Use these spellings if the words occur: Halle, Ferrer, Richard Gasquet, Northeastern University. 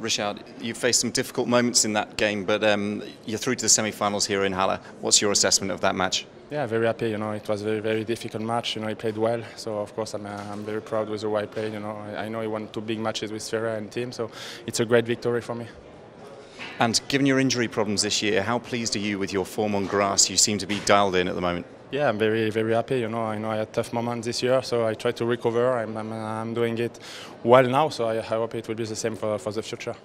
Richard, you faced some difficult moments in that game, but you're through to the semi-finals here in Halle. What's your assessment of that match? Yeah, very happy. You know, it was a very, very difficult match. You know, he played well, so of course I'm very proud with the way I played. You know, I know he won 2 big matches with Ferrer and team, so it's a great victory for me. And given your injury problems this year, how pleased are you with your form on grass? You seem to be dialed in at the moment. Yeah, I'm very, very happy. You know I had tough moments this year, so I try to recover. I'm doing it well now, so I hope it will be the same for the future.